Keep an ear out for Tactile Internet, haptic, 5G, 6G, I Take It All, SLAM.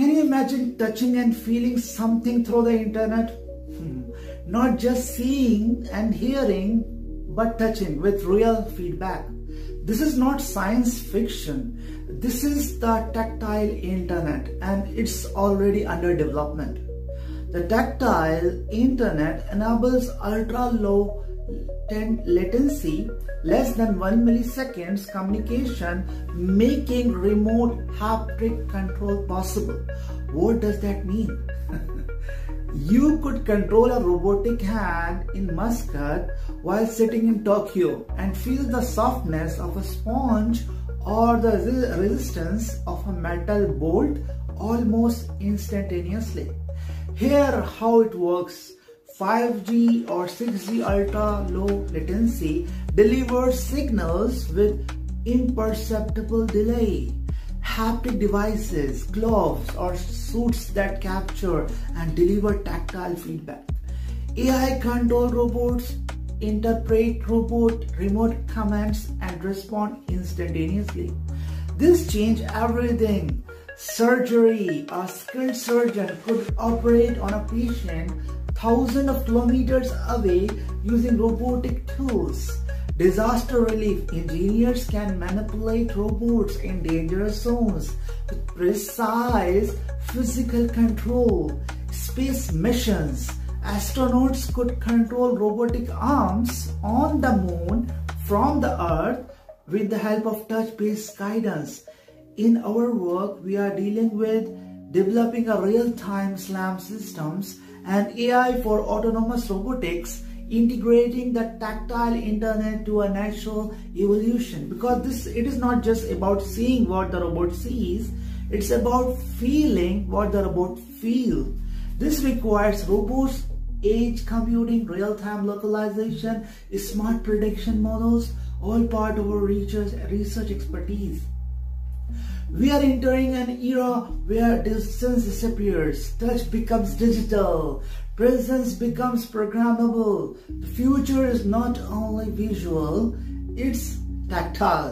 Can you imagine touching and feeling something through the internet? Not just seeing and hearing, but touching with real feedback. This is not science fiction. This is the tactile internet, and it's already under development. The tactile internet enables ultra-low latency, less than 1 milliseconds communication, making remote haptic control possible. What does that mean? You could control a robotic hand in Muscat while sitting in Tokyo and feel the softness of a sponge or the resistance of a metal bolt almost instantaneously. Here's how it works. 5G or 6G ultra low latency delivers signals with imperceptible delay. Haptic devices, gloves or suits that capture and deliver tactile feedback. AI control robots interpret remote commands and respond instantaneously. This changed everything. Surgery, a skilled surgeon could operate on a patient thousands of kilometers away using robotic tools. Disaster relief engineers can manipulate robots in dangerous zones with precise physical control. Space missions, astronauts could control robotic arms on the moon from the Earth with the help of touch-based guidance. In our work, we are dealing with developing a real-time SLAM systems and AI for autonomous robotics, integrating the tactile internet to a natural evolution, because it is not just about seeing what the robot sees, it's about feeling what the robot feels. This requires robots, edge computing, real-time localization, smart prediction models, all part of our research expertise. We are entering an era where distance disappears, touch becomes digital, presence becomes programmable. The future is not only visual, it's tactile.